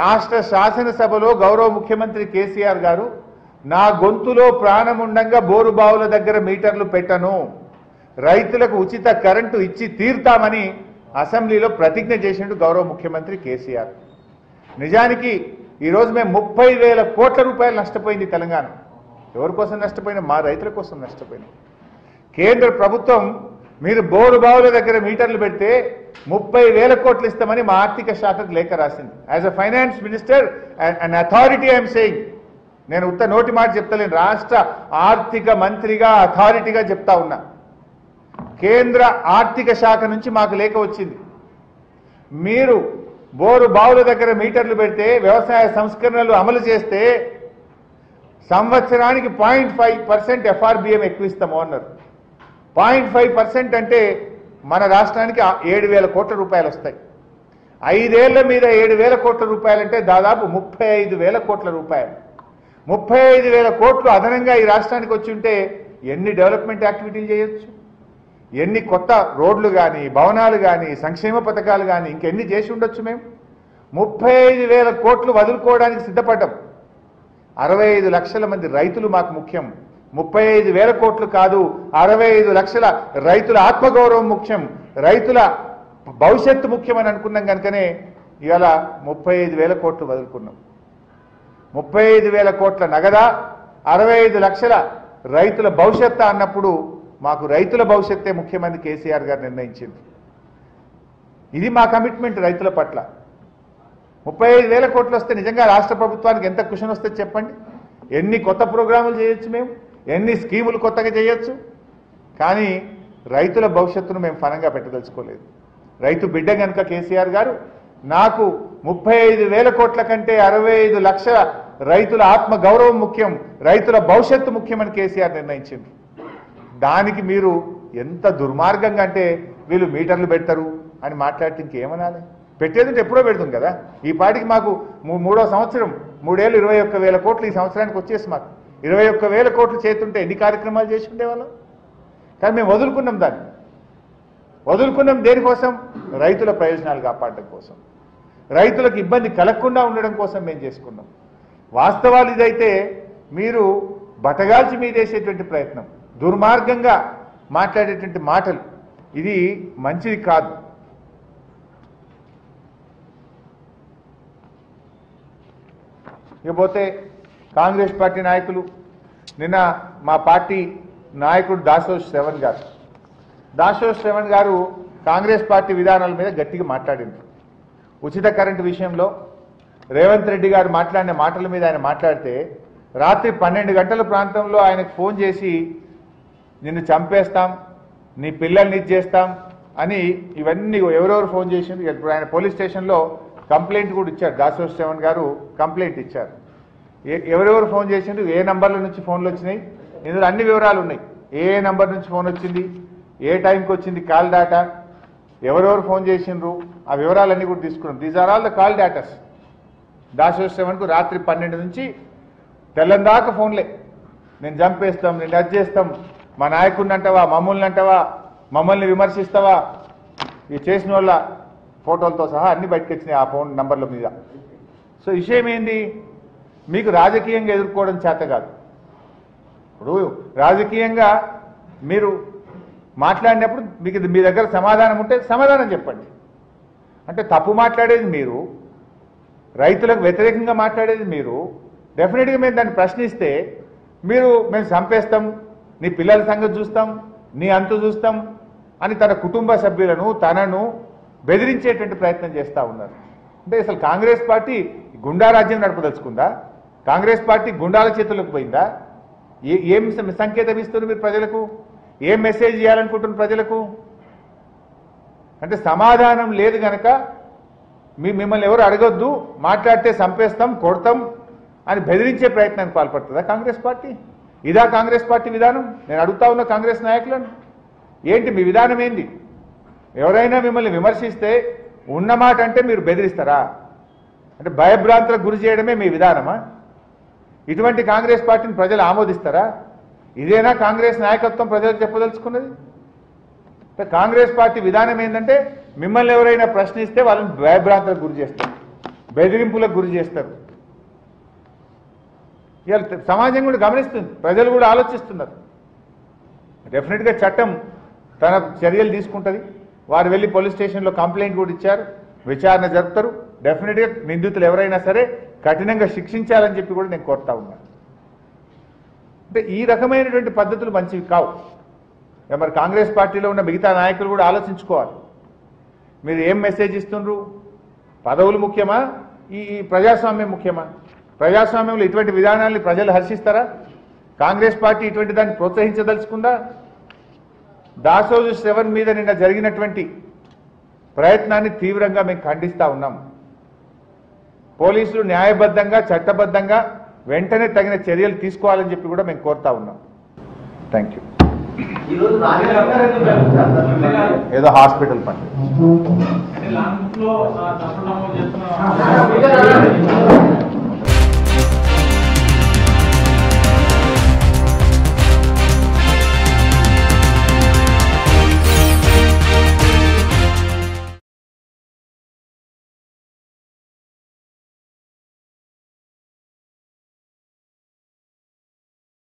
రాష్ట్ర శాసనసభలో గౌరవ ముఖ్యమంత్రి కేసీఆర్ గారు నా గొంతులో ప్రాణం ఉండగా బోరు బావుల దగ్గర మీటర్లు పెట్టను, రైతులకు ఉచిత కరెంటు ఇచ్చి తీర్తామని అసెంబ్లీలో ప్రతిజ్ఞ చేసినట్టు గౌరవ ముఖ్యమంత్రి కేసీఆర్. నిజానికి ఈరోజు మేము 30,000 కోట్ల రూపాయలు నష్టపోయింది తెలంగాణ. ఎవరి కోసం నష్టపోయినా? మా రైతుల కోసం నష్టపోయినా. కేంద్ర ప్రభుత్వం మీరు బోరు బావుల దగ్గర మీటర్లు పెడితే 30,000 కోట్లు ఇస్తామని మా ఆర్థిక శాఖకు లేఖ రాసింది. As a finance minister and authority I'm saying, నేను ఉత్త నోటి మాట చెప్తలేను, రాష్ట్ర ఆర్థిక మంత్రిగా అథారిటీగా చెప్తా ఉన్నా. కేంద్ర ఆర్థిక శాఖ నుంచి మాకు లేఖ వచ్చింది, మీరు బోరు బావుల దగ్గర మీటర్లు పెడితే వ్యవసాయ సంస్కరణలు అమలు చేస్తే సంవత్సరానికి 0.5% ఎఫ్ఆర్బిఎం ఎక్కువ ఇస్తాము అన్నారు. 0.5% అంటే మన రాష్ట్రానికి 7,000 కోట్ల రూపాయలు వస్తాయి. 5 ఏళ్ల మీద 7,000 కోట్ల రూపాయలంటే దాదాపు 35,000 కోట్ల రూపాయలు. 35,000 కోట్లు అదనంగా ఈ రాష్ట్రానికి వచ్చి ఉంటే ఎన్ని డెవలప్మెంట్ యాక్టివిటీలు చేయొచ్చు, ఎన్ని కొత్త రోడ్లు కానీ, భవనాలు కానీ, సంక్షేమ పథకాలు కానీ, ఇంకెన్ని చేసి ఉండొచ్చు. మేము 35,000 కోట్లు వదులుకోవడానికి సిద్ధపడ్డాం. 65 లక్షల మంది రైతులు మాకు ముఖ్యం, 35,000 కోట్లు కాదు. 65 లక్షల రైతుల ఆత్మగౌరవం ముఖ్యం, రైతుల భవిష్యత్తు ముఖ్యమని అనుకున్నాం కనుకనే ఇవాళ 35,000 కోట్లు వదులుకున్నాం. 35,000 కోట్ల నగదా, 65 లక్షల రైతుల భవిష్యత్తు అన్నప్పుడు మాకు రైతుల భవిష్యత్తే ముఖ్యమంత్రి కేసీఆర్ గారు నిర్ణయించింది. ఇది మా కమిట్మెంట్ రైతుల పట్ల. 35,000 కోట్లు వస్తే నిజంగా రాష్ట్ర ప్రభుత్వానికి ఎంత క్వశ్చన్ వస్తే చెప్పండి. ఎన్ని కొత్త ప్రోగ్రాములు చేయొచ్చు, మేము ఎన్ని స్కీములు కొత్తగా చేయొచ్చు. కానీ రైతుల భవిష్యత్తును మేము ఫలంగా పెట్టదలుచుకోలేదు. రైతు బిడ్డ కనుక కేసీఆర్ గారు నాకు 35,000 కోట్ల కంటే 65 లక్షల రైతుల ఆత్మగౌరవం ముఖ్యం, రైతుల భవిష్యత్తు ముఖ్యమని కేసీఆర్ నిర్ణయించింది. దానికి మీరు ఎంత దుర్మార్గంగా అంటే వీళ్ళు మీటర్లు పెడతారు అని మాట్లాడితే ఇంకేమనాలి? పెట్టేదంటే ఎప్పుడో పెడతాం కదా. ఈ పాటికి మాకు 3వ సంవత్సరం 3 ఏళ్ళు 21,000 కోట్లు ఈ సంవత్సరానికి వచ్చేసి మాకు 21,000 కోట్లు చేతుంటే ఎన్ని కార్యక్రమాలు చేసి ఉండేవాళ్ళం. కానీ మేము వదులుకున్నాం. దాన్ని వదులుకున్నాం దేనికోసం? రైతుల ప్రయోజనాలు కాపాడడం కోసం, రైతులకు ఇబ్బంది కలగకుండా ఉండడం కోసం మేము చేసుకున్నాం. వాస్తవాలు ఇదైతే మీరు బతగాల్చి మీదేసేటువంటి ప్రయత్నం, దుర్మార్గంగా మాట్లాడేటువంటి మాటలు, ఇది మంచిది కాదు. ఇకపోతే కాంగ్రెస్ పార్టీ నాయకులు, నిన్న మా పార్టీ నాయకుడు దాసో శ్రవణ్ గారు కాంగ్రెస్ పార్టీ విధానాల మీద గట్టిగా మాట్లాడింది. ఉచిత కరెంటు విషయంలో రేవంత్ రెడ్డి గారు మాట్లాడిన మాటల మీద ఆయన మాట్లాడితే, రాత్రి 12 గంటల ప్రాంతంలో ఆయనకు ఫోన్ చేసి నిన్ను చంపేస్తాం, నీ పిల్లల్ని ఇది చేస్తాం అని ఇవన్నీ ఎవరెవరు ఫోన్ చేసింది. ఇప్పుడు ఆయన పోలీస్ స్టేషన్లో కంప్లైంట్ కూడా ఇచ్చారు, దాసో శ్రవణ్ గారు కంప్లైంట్ ఇచ్చారు. ఎవరెవరు ఫోన్ చేసిండ్రు, ఏ నంబర్ల నుంచి ఫోన్లు వచ్చినాయి, ఇందులో అన్ని వివరాలు ఉన్నాయి. ఏ నంబర్ నుంచి ఫోన్ వచ్చింది, ఏ టైంకి వచ్చింది కాల్ డేటా, ఎవరెవరు ఫోన్ చేసిండ్రు, ఆ వివరాలన్నీ కూడా తీసుకున్నాం. These are all the call datas. దాసో శ్రవణ్కు రాత్రి 12 నుంచి తెల్లందాక ఫోన్లే. నేను చంపేస్తాం, నేను అది చేస్తాం, మా నాయకుడిని అంటావా, మమ్మల్ని అంటావా, మమ్మల్ని విమర్శిస్తావా, ఇది చేసిన వాళ్ళ ఫోటోలతో సహా అన్ని బయటకు వచ్చినాయి ఆ ఫోన్ నంబర్ల మీద. సో విషయం ఏంది, మీకు రాజకీయంగా ఎదుర్కోవడం చేత కాదు. ఇప్పుడు రాజకీయంగా మీరు మాట్లాడినప్పుడు మీకు మీ దగ్గర సమాధానం ఉంటే సమాధానం చెప్పండి. అంటే తప్పు మాట్లాడేది మీరు, రైతులకు వ్యతిరేకంగా మాట్లాడేది మీరు, డెఫినెట్గా మేము దాన్ని ప్రశ్నిస్తే మీరు మేము చంపేస్తాం, నీ పిల్లల సంగతి చూస్తాం, నీ అంతు చూస్తాం అని తన కుటుంబ సభ్యులను, తనను బెదిరించేటువంటి ప్రయత్నం చేస్తూ ఉన్నారు. అంటే అసలు కాంగ్రెస్ పార్టీ గుండా రాజ్యం నడపదలుచుకుందా? కాంగ్రెస్ పార్టీ గుండాల చేతులకు పోయిందా? ఏం సంకేతం ఇస్తున్నారు మీరు ప్రజలకు? ఏం మెసేజ్ ఇవ్వాలనుకుంటున్నారు ప్రజలకు? అంటే సమాధానం లేదు కనుక మిమ్మల్ని ఎవరు అడగొద్దు, మాట్లాడితే చంపేస్తాం, కొడతాం అని బెదిరించే ప్రయత్నానికి పాల్పడుతుందా కాంగ్రెస్ పార్టీ? ఇదా కాంగ్రెస్ పార్టీ విధానం? నేను అడుగుతా ఉన్న కాంగ్రెస్ నాయకులను, ఏంటి మీ విధానం ఏంది? ఎవరైనా మిమ్మల్ని విమర్శిస్తే ఉన్నమాట అంటే మీరు బెదిరిస్తారా? అంటే భయభ్రాంతులకు గురి చేయడమే మీ విధానమా? ఇటువంటి కాంగ్రెస్ పార్టీని ప్రజలు ఆమోదిస్తారా? ఇదేనా కాంగ్రెస్ నాయకత్వం ప్రజలు చెప్పదలుచుకున్నది? అంటే కాంగ్రెస్ పార్టీ విధానం ఏంటంటే మిమ్మల్ని ఎవరైనా ప్రశ్నిస్తే వాళ్ళని భయభ్రాంతులకు గురి చేస్తారు. బెదిరింపులకు గురి చేస్తారు. ఇయాల సమాజం కూడా గమనిస్తుంది, ప్రజలు కూడా ఆలోచిస్తున్నారు. డెఫినెట్‌గా చట్టం తన చర్యలు తీసుకుంటది. వారు వెళ్ళి పోలీస్ స్టేషన్లో కంప్లైంట్ కూడా ఇచ్చారు, విచారణ జరుపుతారు. డెఫినెట్‌గా నిందితులు ఎవరైనా సరే కఠినంగా శిక్షించాలని చెప్పి కూడా నేను కోరుతా ఉన్నా. అంటే ఈ రకమైనటువంటి పద్ధతులు మంచివి కావు. మరి కాంగ్రెస్ పార్టీలో ఉన్న మిగతా నాయకులు కూడా ఆలోచించుకోవాలి. మీరు ఏం మెసేజ్ ఇస్తుండ్రు? పదవులు ముఖ్యమా, ఈ ప్రజాస్వామ్యం ముఖ్యమా? ప్రజాస్వామ్యంలో ఇటువంటి విధానాన్ని ప్రజలు హర్షిస్తారా? కాంగ్రెస్ పార్టీ ఇటువంటి దాన్ని ప్రోత్సహించదలుచుకుందా? దాసోజు 7 మీద నిన్న జరిగినటువంటి ప్రయత్నాన్ని తీవ్రంగా మేము ఖండిస్తూ ఉన్నాం. పోలీసులు న్యాయబద్ధంగా చట్టబద్ధంగా వెంటనే తగిన చర్యలు తీసుకోవాలని చెప్పి కూడా మేము కోరుతా ఉన్నాం. Thank you. ఏదో హాస్పిటల్ పని